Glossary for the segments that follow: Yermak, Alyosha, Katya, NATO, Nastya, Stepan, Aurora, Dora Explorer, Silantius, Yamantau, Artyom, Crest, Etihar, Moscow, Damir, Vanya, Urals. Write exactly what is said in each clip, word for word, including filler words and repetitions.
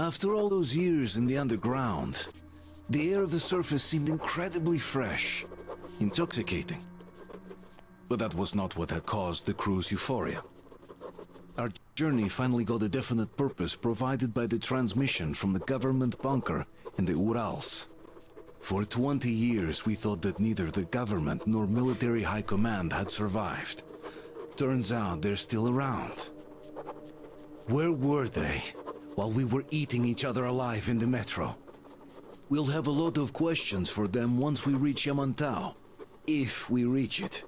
After all those years in the underground, the air of the surface seemed incredibly fresh, intoxicating. But that was not what had caused the crew's euphoria. Our journey finally got a definite purpose provided by the transmission from the government bunker in the Urals. For twenty years we thought that neither the government nor military high command had survived. Turns out they're still around. Where were they while we were eating each other alive in the metro? We'll have a lot of questions for them once we reach Yamantau, if we reach it.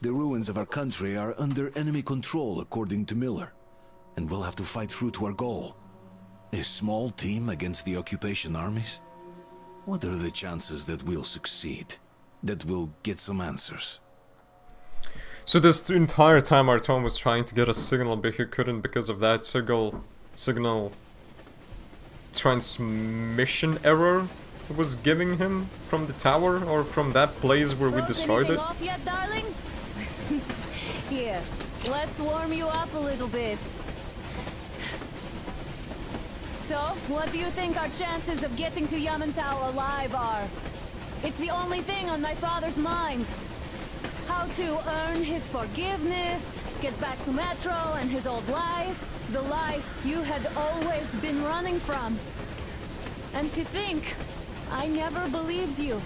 The ruins of our country are under enemy control, according to Miller, and we'll have to fight through to our goal. A small team against the occupation armies? What are the chances that we'll succeed? That we'll get some answers? So this entire time Artyom was trying to get a signal, but he couldn't because of that signal... signal... transmission error it was giving him from the tower, or from that place where we destroyed it. Off yet, darling? Here, let's warm you up a little bit. So, what do you think our chances of getting to Yamantau alive are? It's the only thing on my father's mind. How to earn his forgiveness, get back to Metro and his old life, the life you had always been running from. And to think, I never believed you.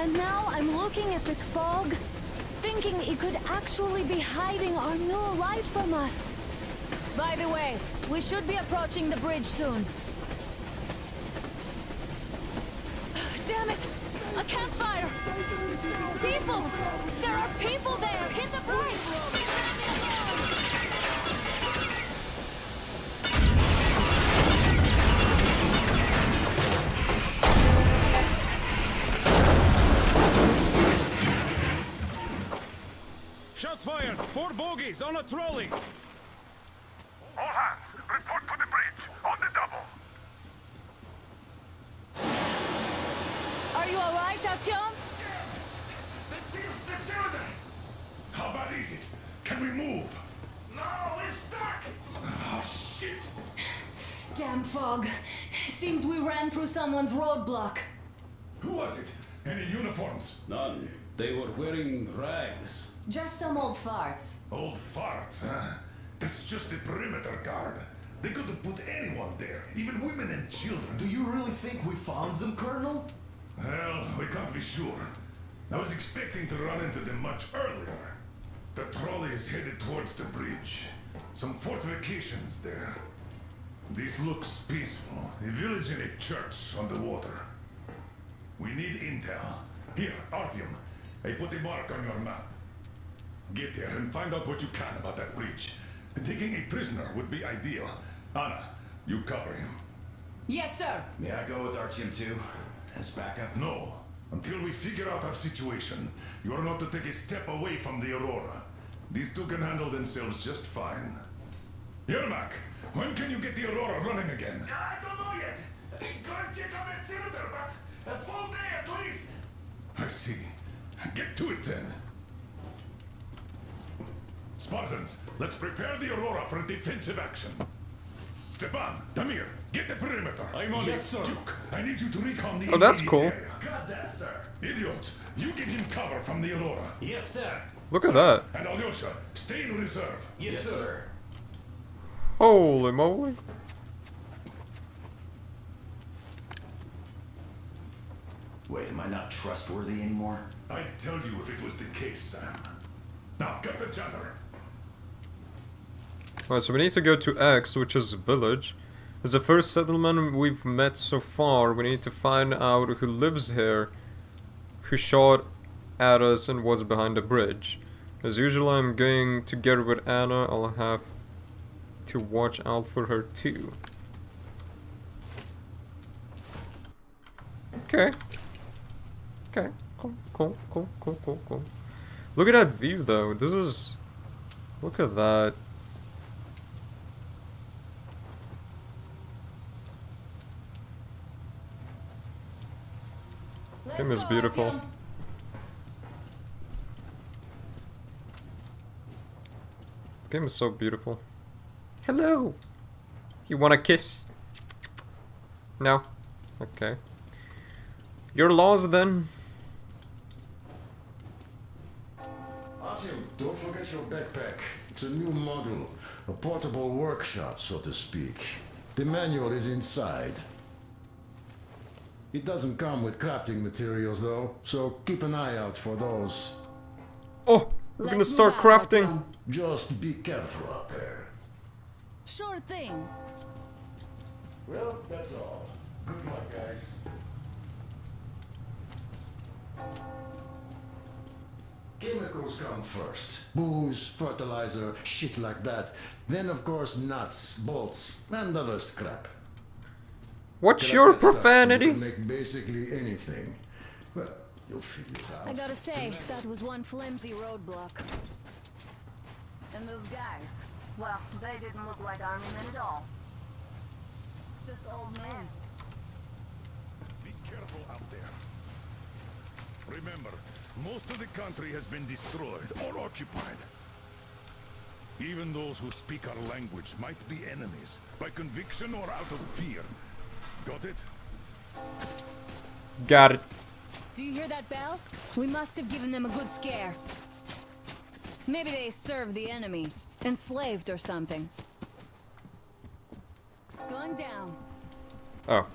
And now I'm looking at this fog, thinking it could actually be hiding our new life from us. By the way, we should be approaching the bridge soon. Damn it! A campfire! People! There are people there! Hit the bridge! Shots fired! Four bogies on a trolley! All hands, report to the bridge! On the double! Are you alright, Artyom? Yeah. The team's disordered! How bad is it? Can we move? No, we're stuck! Oh, shit! Damn fog. Seems we ran through someone's roadblock. Who was it? Any uniforms? None. They were wearing rags. Just some old farts. Old farts, huh? That's just the perimeter guard. They could have put anyone there, even women and children. Do you really think we found them, Colonel? Well, we can't be sure. I was expecting to run into them much earlier. The trolley is headed towards the bridge. Some fortifications there. This looks peaceful. A village and a church on the water. We need intel. Here, Artyom, I put a mark on your map. Get there and find out what you can about that bridge. Taking a prisoner would be ideal. Anna, you cover him. Yes, sir. May I go with Artyom too? As backup? No. Until we figure out our situation, you are not to take a step away from the Aurora. These two can handle themselves just fine. Yermak, when can you get the Aurora running again? I don't know yet. I'm gonna check on that cylinder, but a full day at least. I see. Get to it then. Spartans, let's prepare the Aurora for a defensive action. Stepan, Damir, get the perimeter. I'm on yes, it. Sir. Duke, I need you to recon the oh, that's cool. Area. Got that, sir. Idiot, you give him cover from the Aurora. Yes, sir. Look at that. And Alyosha, stay in reserve. Yes, yes sir. sir. Holy moly. Wait, am I not trustworthy anymore? I'd tell you if it was the case, Sam. Now, get the chatter. Alright, so we need to go to X, which is village. It's the first settlement we've met so far. We need to find out who lives here, who shot at us and was behind the bridge. As usual, I'm going together with Anna. I'll have to watch out for her too. Okay. Okay. Cool, cool, cool, cool, cool, cool. Look at that view though. This is... Look at that. Game is beautiful. This game is so beautiful. Hello! You want a kiss? No? Okay. Your laws then. Artyom, don't forget your backpack. It's a new model. A portable workshop, so to speak. The manual is inside. It doesn't come with crafting materials though, so keep an eye out for those. Oh, we're gonna start crafting. Just be careful out there. Sure thing. Well, that's all. Good luck, guys. Chemicals come first. Booze, fertilizer, shit like that. Then, of course, nuts, bolts, and other crap. What's crap your profanity? You can make basically anything. Well, you'll figure it out. I gotta say, that was one flimsy roadblock. And those guys, well, they didn't look like army men at all. Just old men. Be careful out there. Remember, most of the country has been destroyed or occupied. Even those who speak our language might be enemies, by conviction or out of fear. Got it? Got it. Do you hear that bell? We must have given them a good scare. Maybe they served the enemy, enslaved or something. Going down. Oh.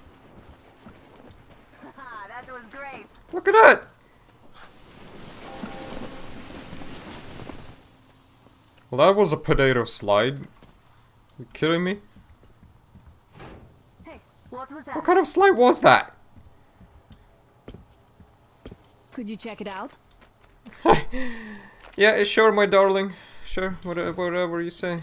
That was great. Look at that. Well, that was a potato slide. Are you kidding me? Hey, what was that? What kind of slide was that? Could you check it out? Yeah, sure, my darling. Sure, whatever, whatever you say.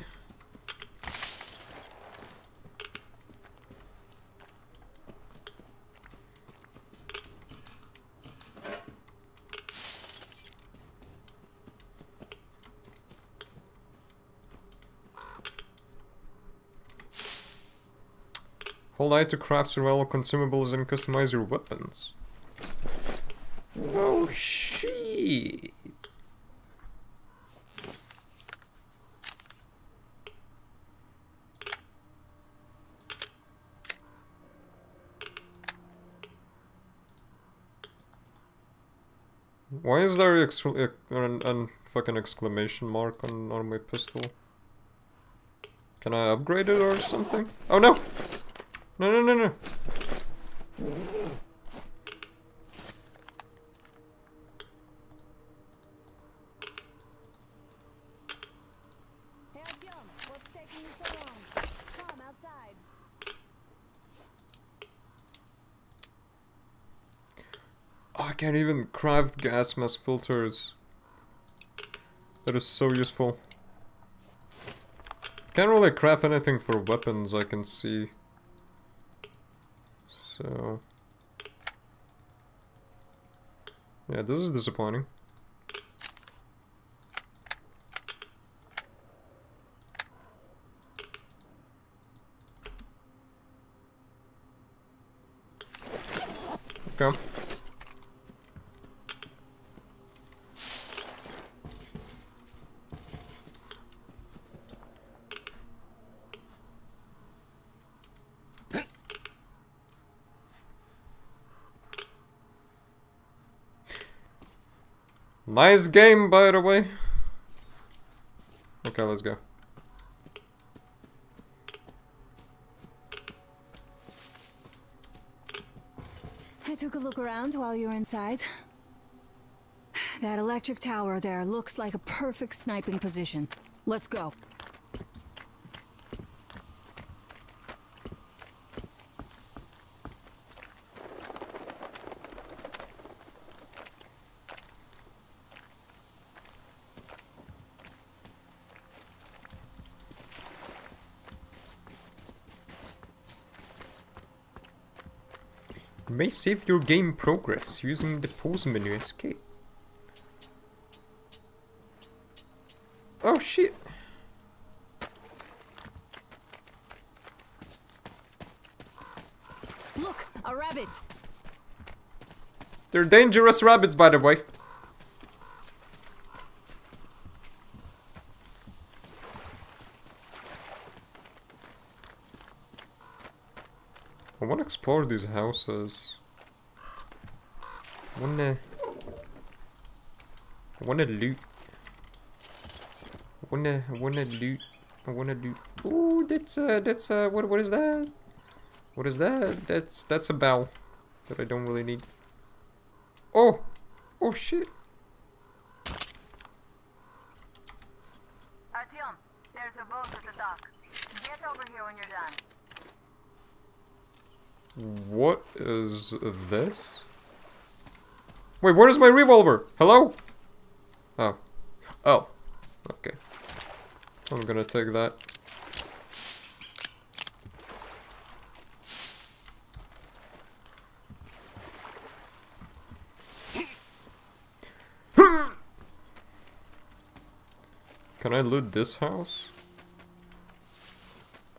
Hold I to craft survival consumables and customize your weapons. Oh shit! Why is there ex an, an fucking exclamation mark on, on my pistol? Can I upgrade it or something? Oh no! No, no, no, no. Hey, Artyom, what's taking you so long? Come outside. Oh, I can't even craft gas mask filters. That is so useful. Can't really craft anything for weapons, I can see. So, yeah, this is disappointing. Okay. Nice game, by the way. Okay, let's go. I took a look around while you were inside. That electric tower there looks like a perfect sniping position. Let's go. You may save your game progress using the pause menu escape. Oh shit! Look, a rabbit. They're dangerous rabbits, by the way. I wanna explore these houses. I wanna... I wanna loot. I wanna, I wanna loot. I wanna loot. Ooh, that's, uh, that's, uh, what, what is that? What is that? That's, that's a bell that I don't really need. Oh! Oh, shit! Artyom, there's a boat at the dock. Get over here when you're done. What is this? Wait, where is my revolver? Hello? Oh. Oh. Okay. I'm gonna take that. Can I loot this house?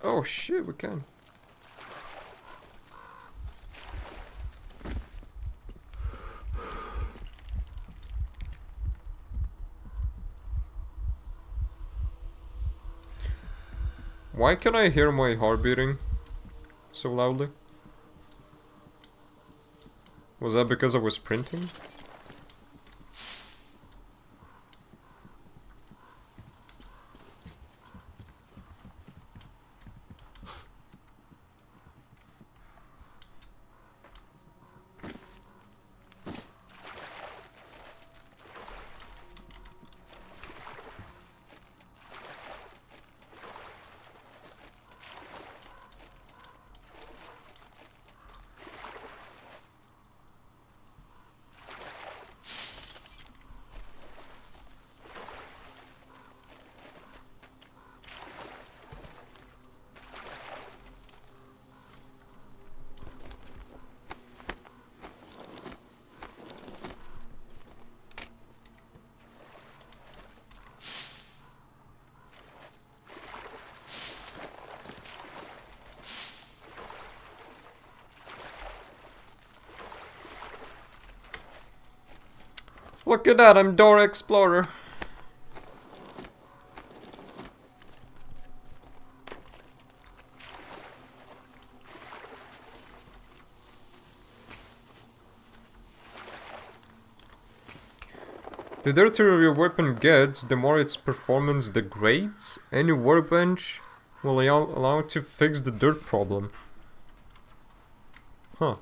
Oh shit, we can. Why can I hear my heart beating so loudly? Was that because I was sprinting? Look at that, I'm Dora Explorer. The dirtier your weapon gets, the more its performance degrades. Any workbench will allow to fix the dirt problem. Huh.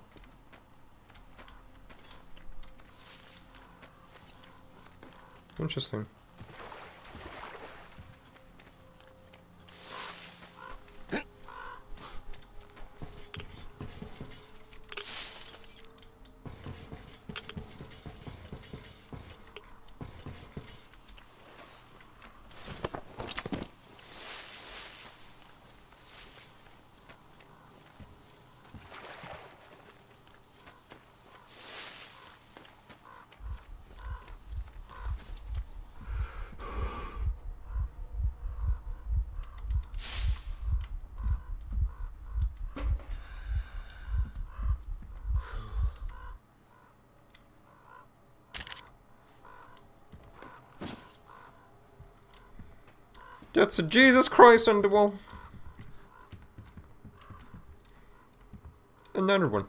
Interesting. That's a Jesus Christ on the wall. Another one.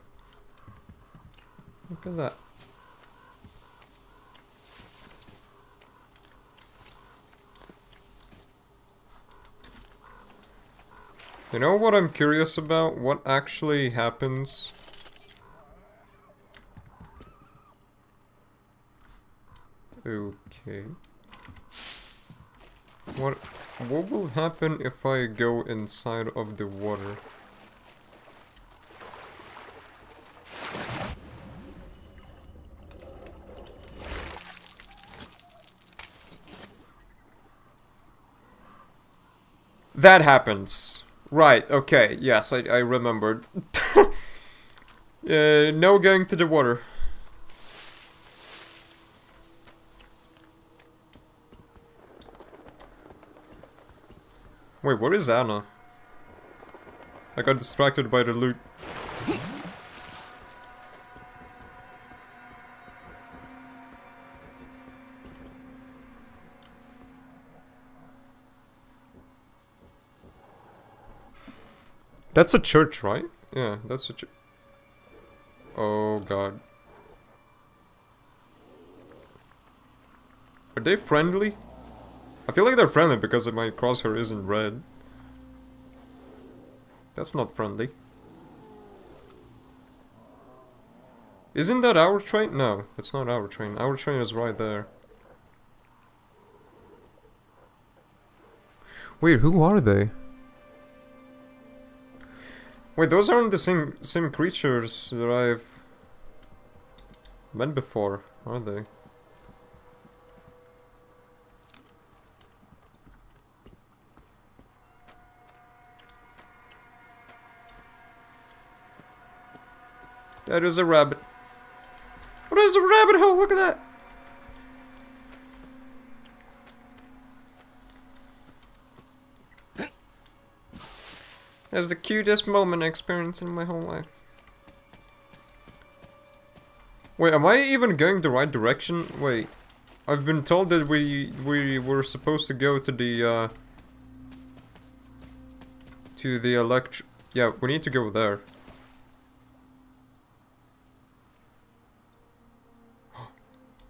Look at that. You know what I'm curious about? What actually happens? Okay. What... What will happen if I go inside of the water? That happens. Right, okay, yes, I, I remembered. uh, no going to the water. Wait, where is Anna? I got distracted by the loot. That's a church, right? Yeah, that's such a... Oh, God. Are they friendly? I feel like they're friendly because my crosshair isn't red. That's not friendly. Isn't that our train? No, it's not our train. Our train is right there. Wait, who are they? Wait, those aren't the same same creatures that I've met before, are they? That is a rabbit. What is a rabbit hole? Look at that! That's the cutest moment I experienced in my whole life. Wait, am I even going the right direction? Wait, I've been told that we we were supposed to go to the uh, to the elect. Yeah, we need to go there.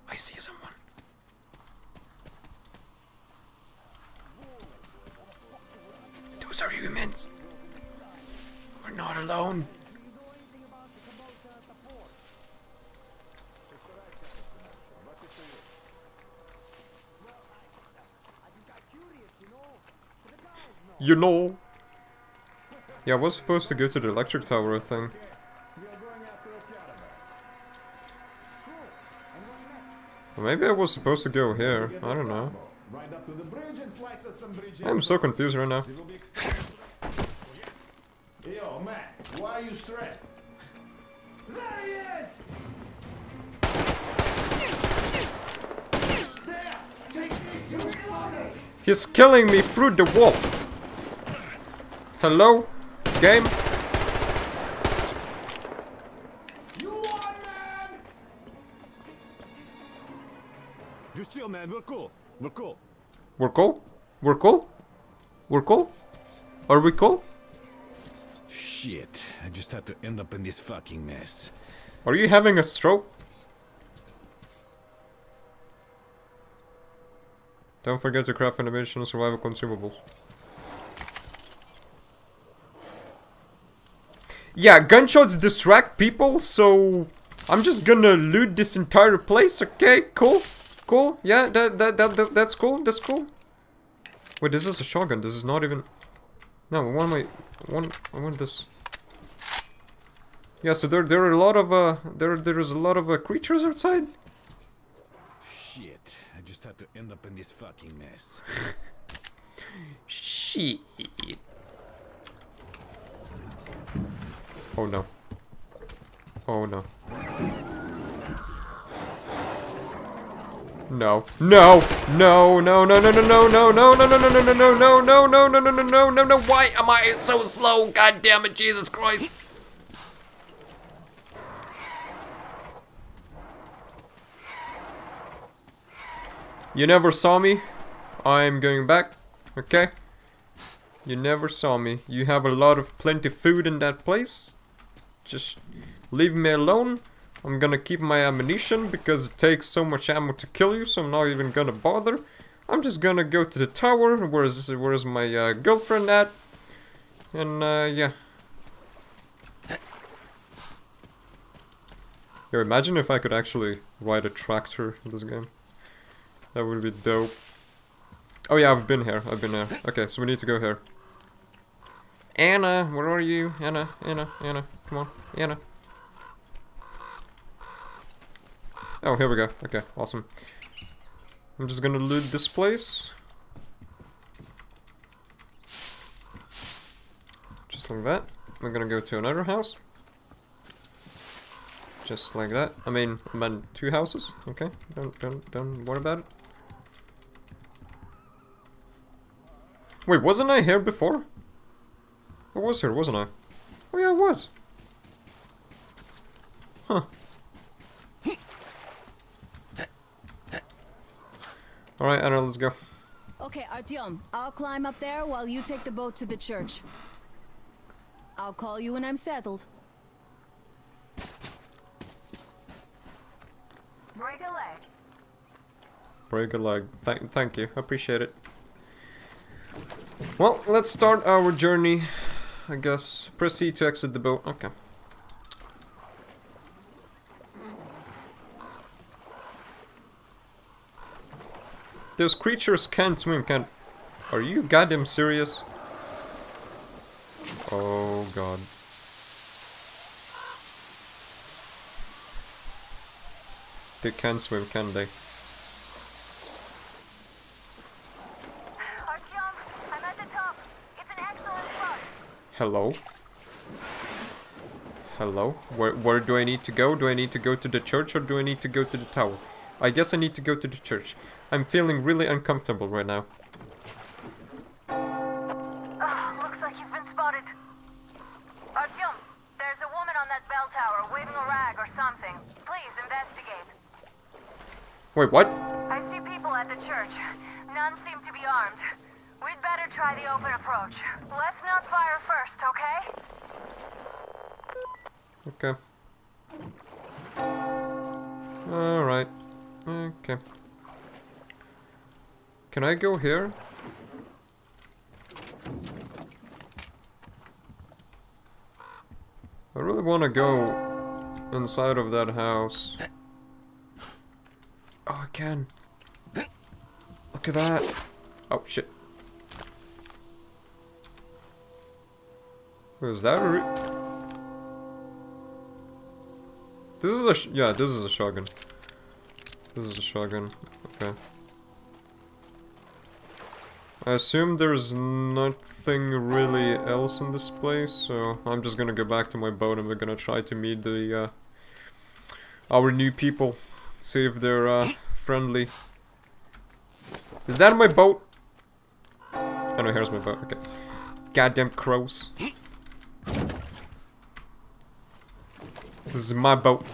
I see someone. Those are humans. Not alone. You know. Yeah, I was supposed to go to the electric tower thing. Or maybe I was supposed to go here. I don't know. I'm so confused right now. Yo, man, why are you strapped? There he is! There! Take this, you mother! He's killing me through the wall! Hello? Game? You won, man! Just chill, man, we're cool. We're cool. We're cool? We're cool? We're cool? Are we cool? Shit, I just had to end up in this fucking mess. Are you having a stroke? Don't forget to craft animation and survival consumables. Yeah, gunshots distract people, so I'm just gonna loot this entire place, okay? Cool, cool, yeah, that, that, that, that that's cool, that's cool. Wait, this is a shotgun, this is not even... No, one way... One, I want this. Yeah, so there, there are a lot of uh, there, there is a lot of uh, creatures outside. Shit! I just had to end up in this fucking mess. Shit! Oh no! Oh no! No! No! No! No! No! No! No! No! No! No! No! No! No! No! No! No! No! No! No! No! No! No! No! No! Why am I so slow? God damn it! Jesus Christ! You never saw me. I'm going back. Okay. You never saw me. You have a lot of plenty food in that place. Just leave me alone. I'm gonna keep my ammunition because it takes so much ammo to kill you, so I'm not even gonna bother. I'm just gonna go to the tower, where's where's my uh, girlfriend at? And uh, yeah. Yo, imagine if I could actually ride a tractor in this game. That would be dope. Oh yeah, I've been here, I've been here. Okay, so we need to go here. Anna, where are you? Anna, Anna, Anna, come on, Anna. Oh, here we go. Okay, awesome. I'm just gonna loot this place. Just like that. We're gonna go to another house. Just like that. I mean, I meant two houses. Okay, don't, don't, don't worry about it. Wait, wasn't I here before? I was here, wasn't I? Oh yeah, I was. Huh. Alright, Anna, let's go. Okay, Artyom, I'll climb up there while you take the boat to the church. I'll call you when I'm settled. Break a leg. Break a leg. Thank, thank you. I appreciate it. Well, let's start our journey, I guess. Proceed to exit the boat. Okay. Those creatures can't swim, can't... Are you goddamn serious? Oh god. They can't swim, can they? Artyom, I'm at the top. It's an excellent spot. Hello? Hello? Where, where do I need to go? Do I need to go to the church or do I need to go to the tower? I guess I need to go to the church. I'm feeling really uncomfortable right now. Uh, looks like you've been spotted. Artyom, there's a woman on that bell tower waving a rag or something. Please investigate. Wait, what? I see people at the church. None seem to be armed. We'd better try the open approach. Let's not fire first, okay? Okay. Alright. Okay. Can I go here? I really want to go inside of that house. Oh, I can. Look at that. Oh, shit. Was that a re- This is a sh- yeah, this is a shotgun. This is a shotgun. Okay. I assume there's nothing really else in this place, so I'm just gonna go back to my boat and we're gonna try to meet the uh, our new people, see if they're uh, friendly. Is that my boat? Oh no, here's my boat. Okay. Goddamn crows. This is my boat.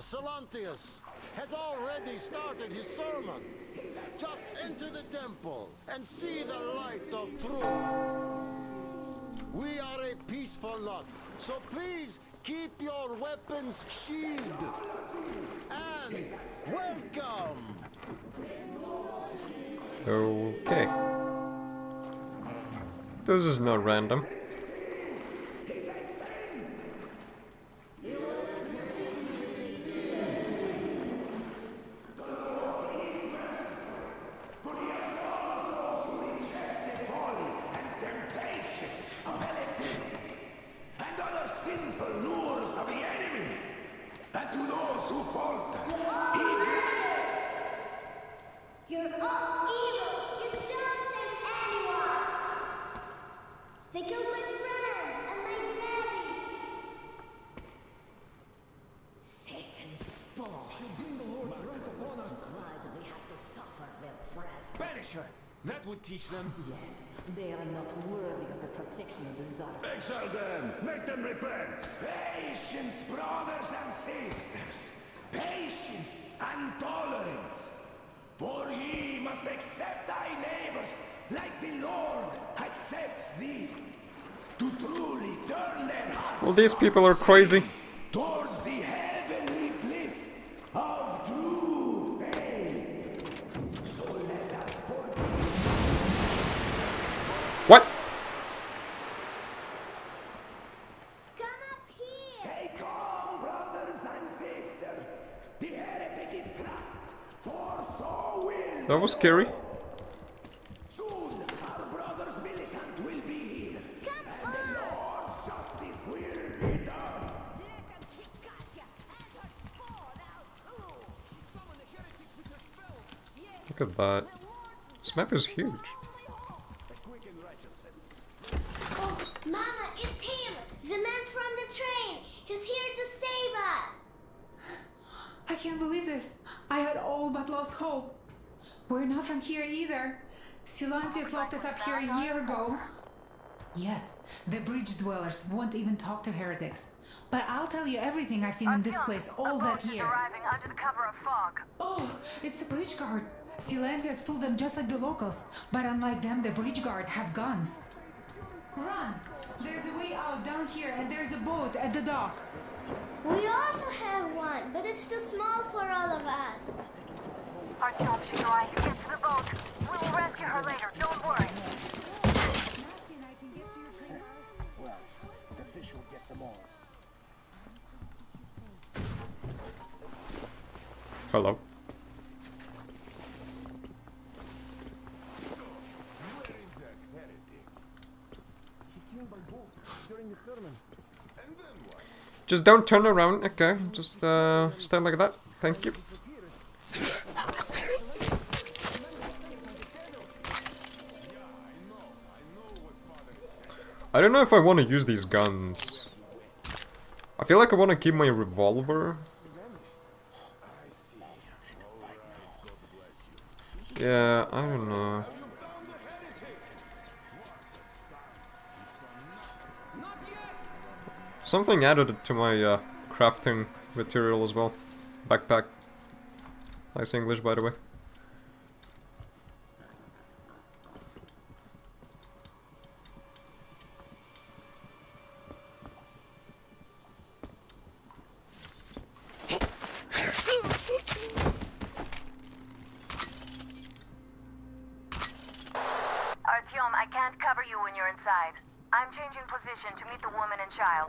Silantius has already started his sermon. Just enter the temple and see the light of truth. We are a peaceful lot, so please keep your weapons sheathed. And welcome. Okay. This is not random. That would teach them. Yes, they are not worthy of the protection of the Tsar. Exile them! Make them repent! Patience, brothers and sisters! Patience and tolerance! For ye must accept thy neighbors like the Lord accepts thee. To truly turn their hearts. Well, these people are crazy. Towards the heavenly bliss of true faith. What? Come up here. Stay calm, brothers and sisters. The heretic is trapped, for so will. That was scary. Soon our brothers militant will be here. Come and on. The Lord's justice will be done. Let them keep Katya and her spawn out too. She's summoned the heretics with her spells. Yes. Look at that. This map is huge. Oh, Mama, it's him! The man from the train! He's here to save us! I can't believe this. I had all but lost hope. We're not from here either. Silantius locked us up here a year ago. Yes, the bridge dwellers won't even talk to heretics. But I'll tell you everything I've seen Artyom, in this place all that year. Arriving under the cover of fog. Oh, it's the bridge guard. Silantius fooled them just like the locals, but unlike them, the bridge guard have guns. Run! There's a way out down here, and there's a boat at the dock. We also have one, but it's too small for all of us. Artyom should try to get to the boat. We will rescue her later. Don't worry. Well, the fish will get them all. Hello. Where is that heretic? She killed by boat during the tournament. And then what? Just don't turn around, okay. Just uh stand like that. Thank you. I don't know if I want to use these guns. I feel like I want to keep my revolver. Yeah, I don't know. Something added to my uh, crafting material as well. Backpack. Nice English, by the way.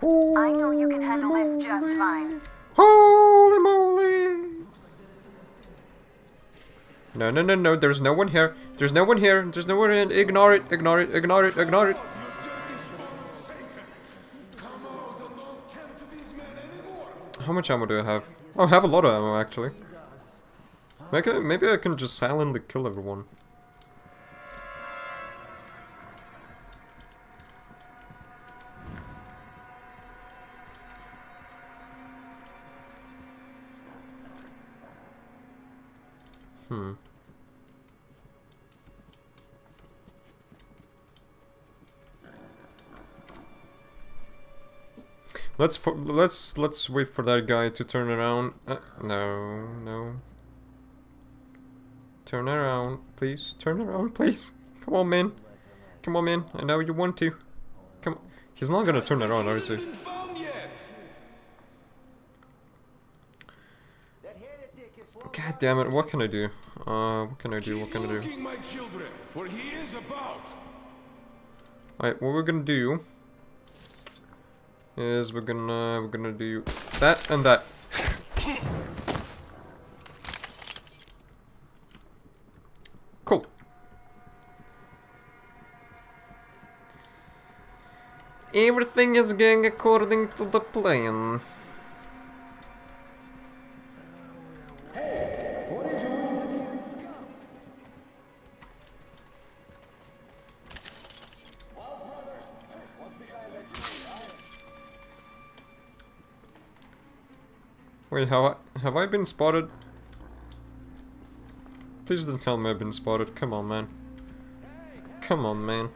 I know you can handle this just fine. Holy moly! No, no, no, no. There's no one here. There's no one here. There's no one in. Ignore it. Ignore it. Ignore it. Ignore it. How much ammo do I have? Oh, I have a lot of ammo actually. Maybe, maybe I can just silently kill everyone. Hmm. Let's for, let's let's wait for that guy to turn around. Uh, no, no. Turn around, please. Turn around, please. Come on, man. Come on, man. I know you want to. Come. On. He's not gonna turn around, is he? God damn it, what can I do? Uh, what can I do? What can I do? Alright, what we're gonna do is we're gonna we're gonna do that and that. Cool. Everything is going according to the plan. Wait, have I, have I been spotted? Please don't tell me I've been spotted. Come on, man. Come on, man.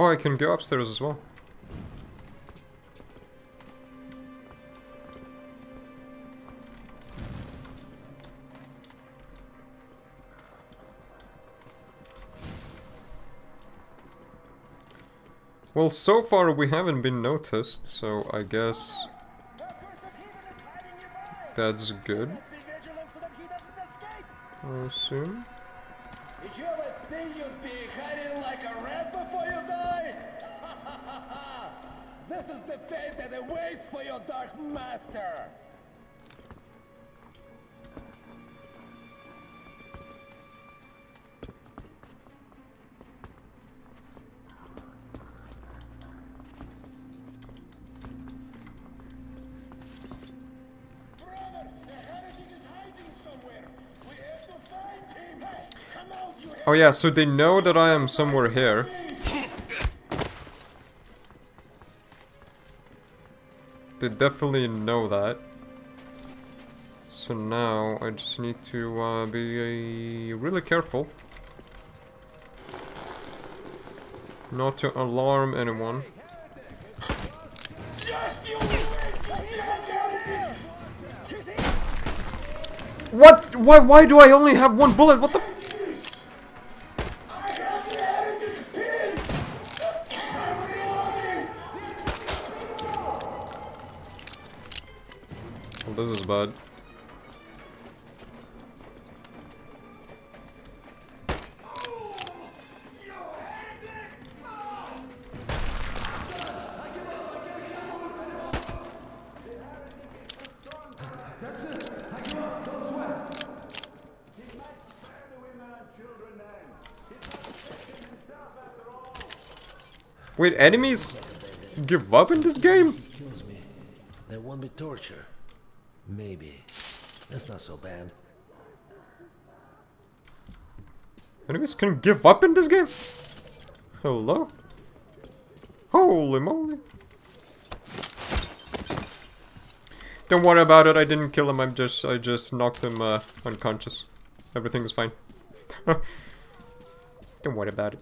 Oh, I can go upstairs as well. Well, so far we haven't been noticed, so I guess that's good. I assume. This is the fate that awaits for your dark master. Oh yeah, so they know that I am somewhere here. They definitely know that. So now I just need to uh, be uh, really careful not to alarm anyone. What? Why? Why do I only have one bullet? What the? Well, this is bad. Wait, enemies give up in this game? It kills me. There won't be torture. Maybe. That's not so bad. Enemies can give up in this game? Hello? Holy moly. Don't worry about it, I didn't kill him, I'm just I just knocked him uh, unconscious. Everything's fine. Don't worry about it.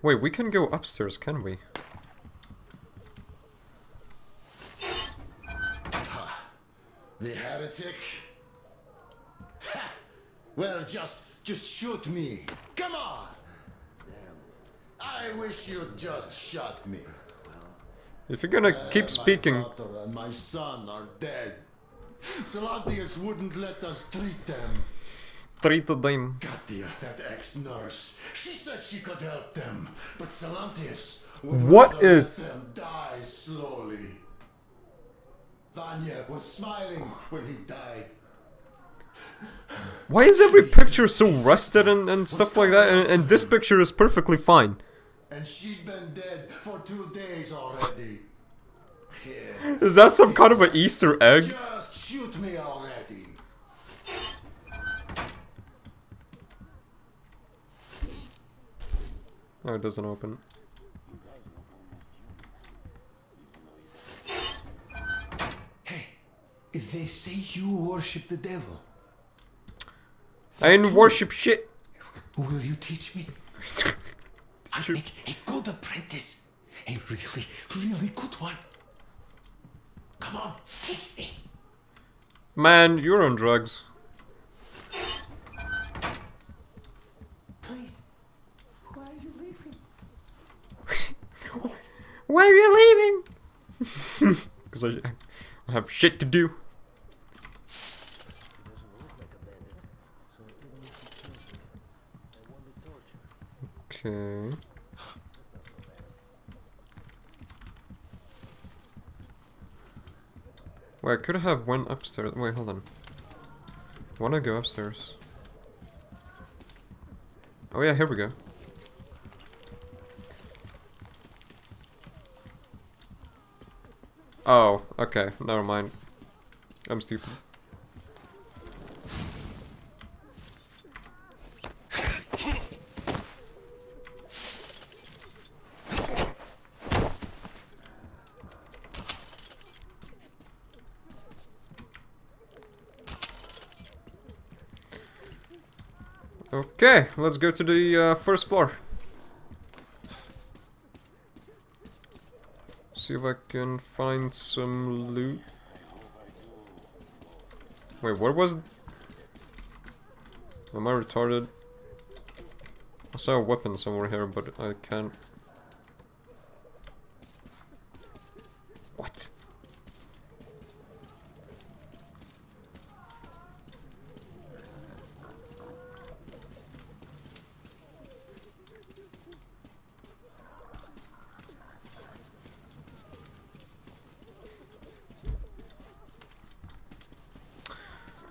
Wait, we can go upstairs, can we? Huh. The heretic? Ha. Well, just, just shoot me. Come on! Damn. I wish you'd just shot me. If you're gonna uh, keep speaking... My daughter and my son are dead. Silantius wouldn't let us treat them. Treated them. Katya, that ex-nurse, she said she could help them, but Silantius would what is let them die slowly. Vanya was smiling when he died. Why is every picture so rusted and, and stuff like that, and, and this picture is perfectly fine? And she'd been dead for two days already. Yeah. Is that some kind of an Easter egg? Just shoot me already. Oh, it doesn't open. Hey, they say you worship the devil. I didn't worship shit. Will you teach me? I'll make a good apprentice. A really, really good one. Come on, teach me. Man, you're on drugs. Why are you leaving? Because I, I have shit to do. Okay. Wait, I could have went upstairs. Wait, hold on. I wanna go upstairs. Oh yeah, here we go. Oh, okay, never mind. I'm stupid. Okay, let's go to the uh, first floor. See if I can find some loot. Wait, what was... Am I retarded? I saw a weapon somewhere here, but I can't... What?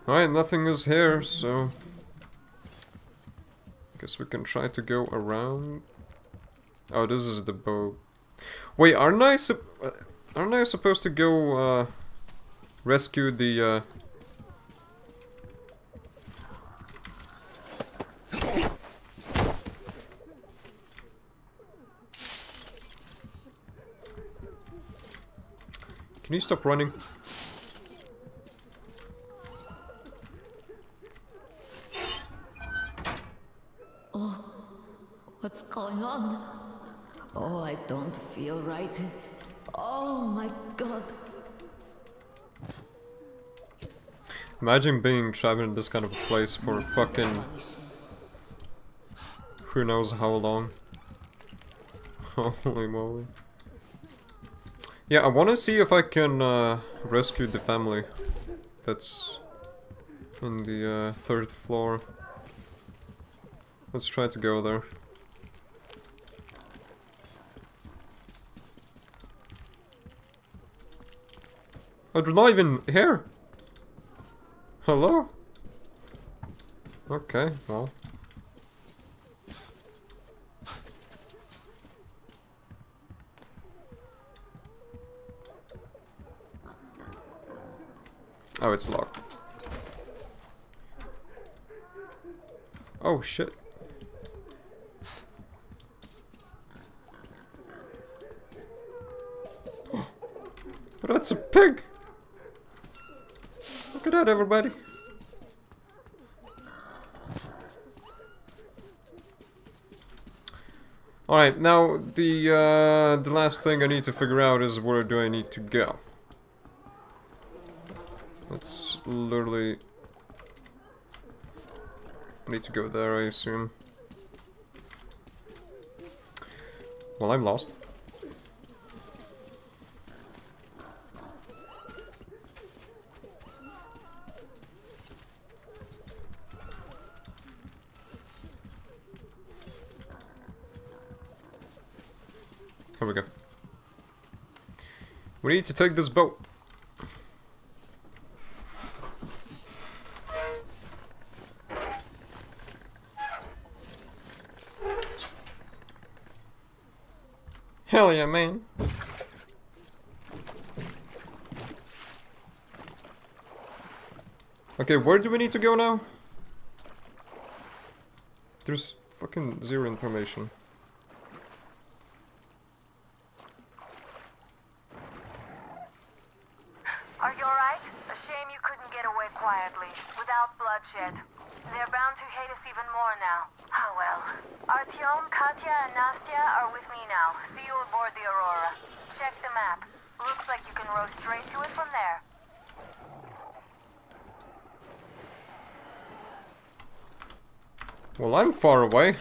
Alright, nothing is here, so guess we can try to go around. Oh, this is the boat. Wait, aren't I sup aren't I supposed to go uh, rescue the uh, Can you stop running? Oh, what's going on? Oh, I don't feel right. Oh my god. Imagine being trapped in this kind of a place for fucking who knows how long. Holy moly. Yeah, I want to see if I can uh, rescue the family that's in the uh, third floor. Let's try to go there. Oh, they're not even here! Hello? Okay, well. Oh, it's locked. Oh, shit. Oh, that's a pig! Look at that, everybody! Alright, now the uh, the last thing I need to figure out is where do I need to go. Let's literally... I need to go there, I assume. Well, I'm lost. Here we go. We need to take this boat. Hell yeah, man. Okay, where do we need to go now? There's fucking zero information. Are you alright? A shame you couldn't get away quietly, without bloodshed. They're bound to hate us even more now. Oh well. Artyom, Katya, and Nastya are with me now. See you aboard the Aurora. Check the map. Looks like you can row straight to it from there. Well, I'm far away.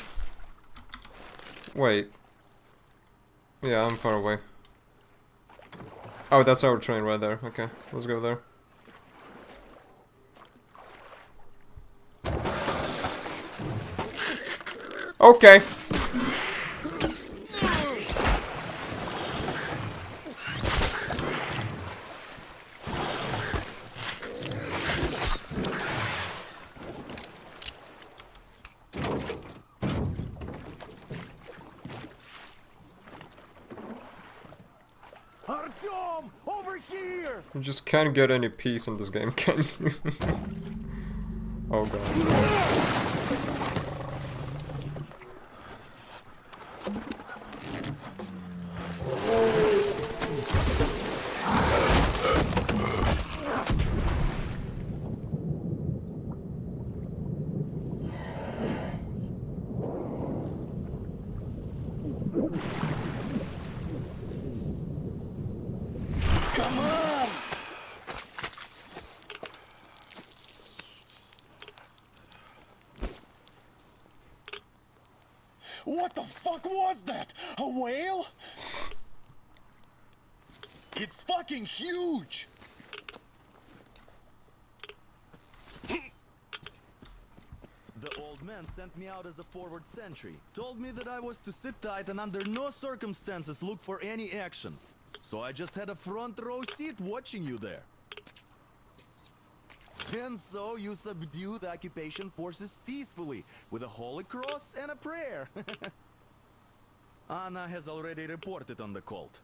Wait. Yeah, I'm far away. Oh, that's our train right there. Okay, let's go there. Okay. Artyom, over here. You just can't get any peace in this game, can you? Oh god. What the fuck was that? A whale? It's fucking huge! The old man sent me out as a forward sentry. Told me that I was to sit tight and under no circumstances look for any action. So I just had a front row seat watching you there. And so you subdue the occupation forces peacefully, with a holy cross and a prayer. Anna has already reported on the cult.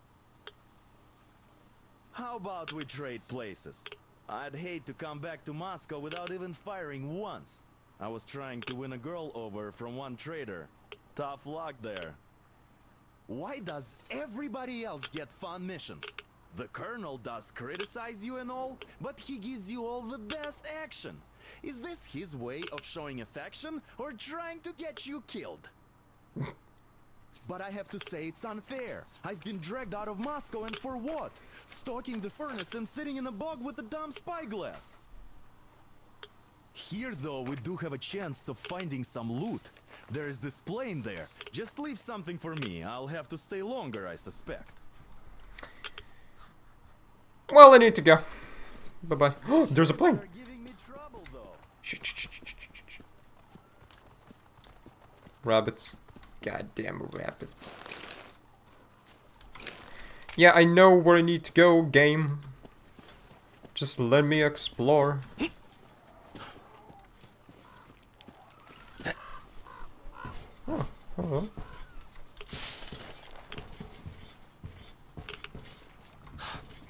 How about we trade places? I'd hate to come back to Moscow without even firing once. I was trying to win a girl over from one trader. Tough luck there. Why does everybody else get fun missions? The colonel does criticize you and all, but he gives you all the best action. Is this his way of showing affection or trying to get you killed? But I have to say it's unfair. I've been dragged out of Moscow, and for what? Stalking the furnace and sitting in a bog with a dumb spyglass. Here, though, we do have a chance of finding some loot. There is this plane there. Just leave something for me. I'll have to stay longer, I suspect. Well, I need to go. Bye-bye. Oh, there's a plane. Rabbits. Goddamn rabbits. Yeah, I know where I need to go, game. Just let me explore. Oh, hello.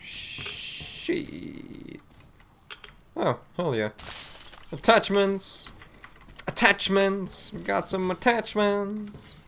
Shit. Oh, hell yeah. Attachments. Attachments. We got some attachments.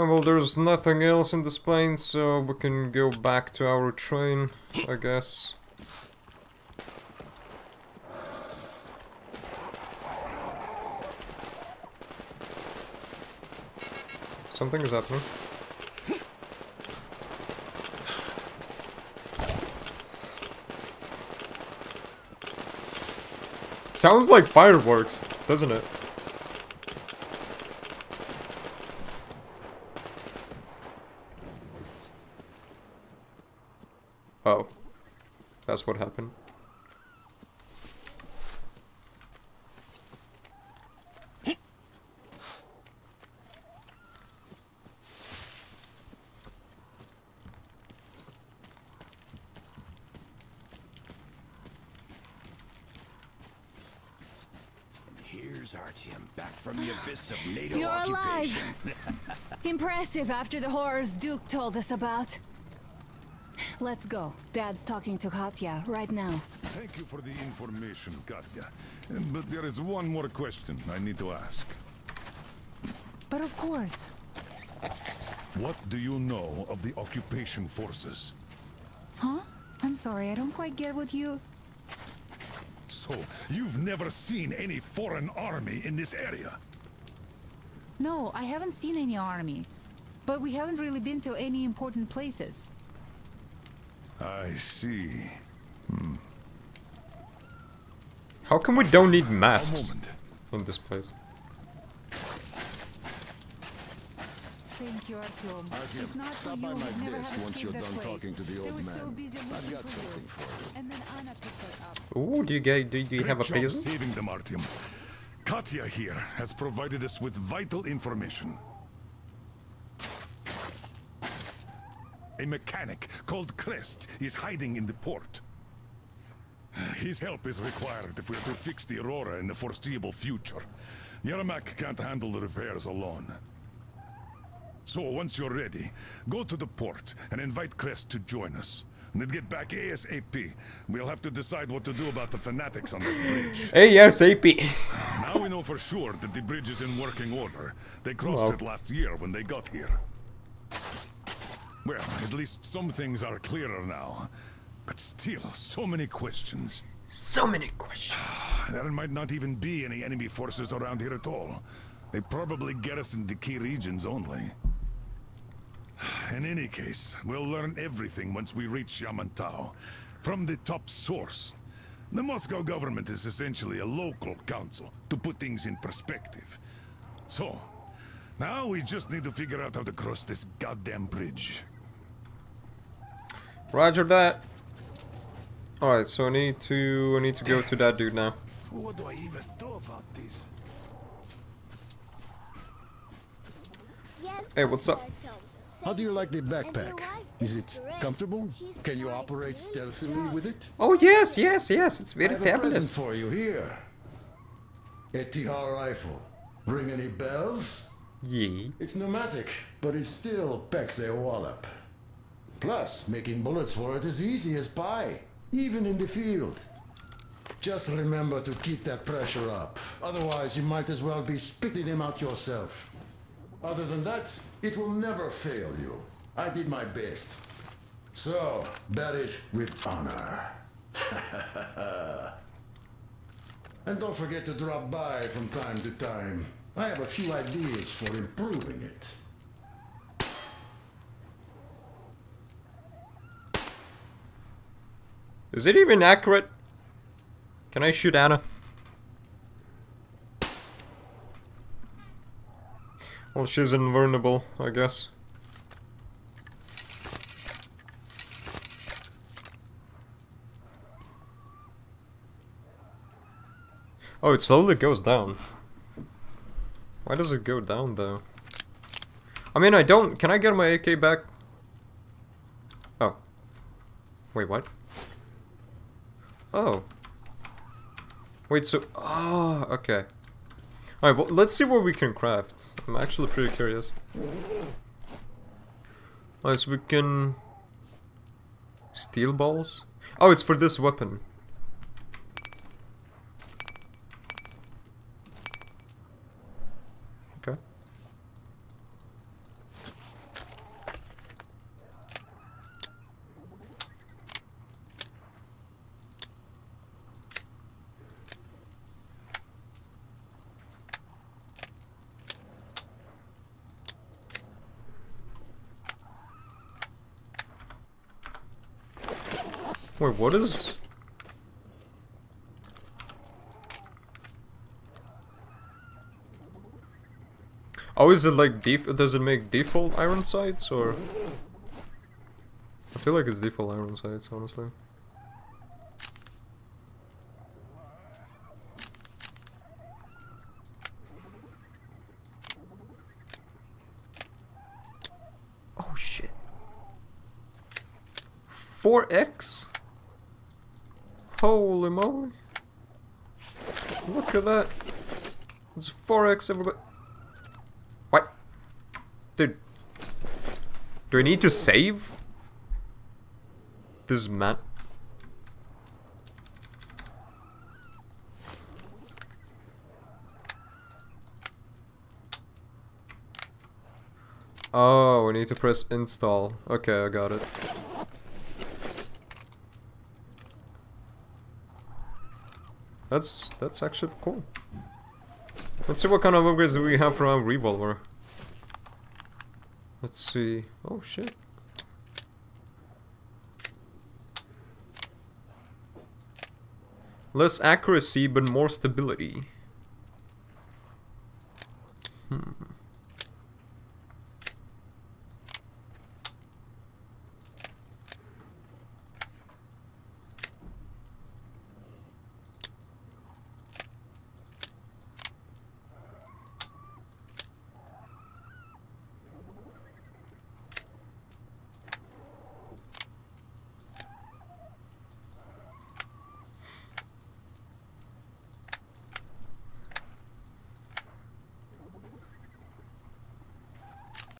Oh, well, there's nothing else in this plane, so we can go back to our train, I guess. Something is happening. Sounds like fireworks, doesn't it? That's what happened. Here's Artyom back from the abyss of NATO You're occupation. Alive. Impressive after the horrors Duke told us about. Let's go. Dad's talking to Katya right now. Thank you for the information, Katya. But there is one more question I need to ask. But of course. What do you know of the occupation forces? Huh? I'm sorry, I don't quite get what you... So, you've never seen any foreign army in this area? No, I haven't seen any army. But we haven't really been to any important places. I see. Hmm. How come we don't need masks in this place? Thank you, Artyom. If not for you, we'd never have escaped that place. Talking to the old man. I've got something for you. And then Anna picked it up. Ooh, do you get, do you have a present? Great job saving them, Artyom. Katya here has provided us with vital information. A mechanic called Crest is hiding in the port. His help is required if we're to fix the Aurora in the foreseeable future. Yermak can't handle the repairs alone. So once you're ready, go to the port and invite Crest to join us. And then get back ASAP. We'll have to decide what to do about the fanatics on the bridge. ASAP. Now we know for sure that the bridge is in working order. They crossed wow. it last year when they got here. Well, at least some things are clearer now, but still, so many questions. So many questions. There might not even be any enemy forces around here at all. They probably get us in the key regions only. In any case, we'll learn everything once we reach Yamantau, from the top source. The Moscow government is essentially a local council, to put things in perspective. So, now we just need to figure out how to cross this goddamn bridge. Roger that. Alright, so I need to I need to go to that dude now. What do I even do about this? Hey, what's up? How do you like the backpack? Is it comfortable? Can you operate stealthily with it? Oh yes, yes, yes, it's very I have fabulous. A present for you here. Etihar rifle. Ring any bells? Yee. It's pneumatic, but it still pecks a wallop. Plus, making bullets for it is easy as pie, even in the field. Just remember to keep that pressure up. Otherwise, you might as well be spitting him out yourself. Other than that, it will never fail you. I did my best. So, bear it with honor. And don't forget to drop by from time to time. I have a few ideas for improving it. Is it even accurate? Can I shoot Anna? Well, she's invulnerable, I guess. Oh, it slowly goes down. Why does it go down, though? I mean, I don't... Can I get my A K back? Oh. Wait, what? Oh. Wait, so... Ah, oh, okay. Alright, well, let's see what we can craft. I'm actually pretty curious. Alright, so we can... Steel balls? Oh, it's for this weapon. Okay. Wait, what is? Oh, is it like def? Does it make default iron sights or? I feel like it's default iron sights, honestly. Oh shit! four X. Holy moly! Look at that! It's four X everybody. What? Dude. Do I need to save? This man. Oh, we need to press install. Okay, I got it. That's that's actually cool. Let's see what kind of upgrades do we have for our revolver. Let's see. Oh shit. Less accuracy but more stability. Hmm.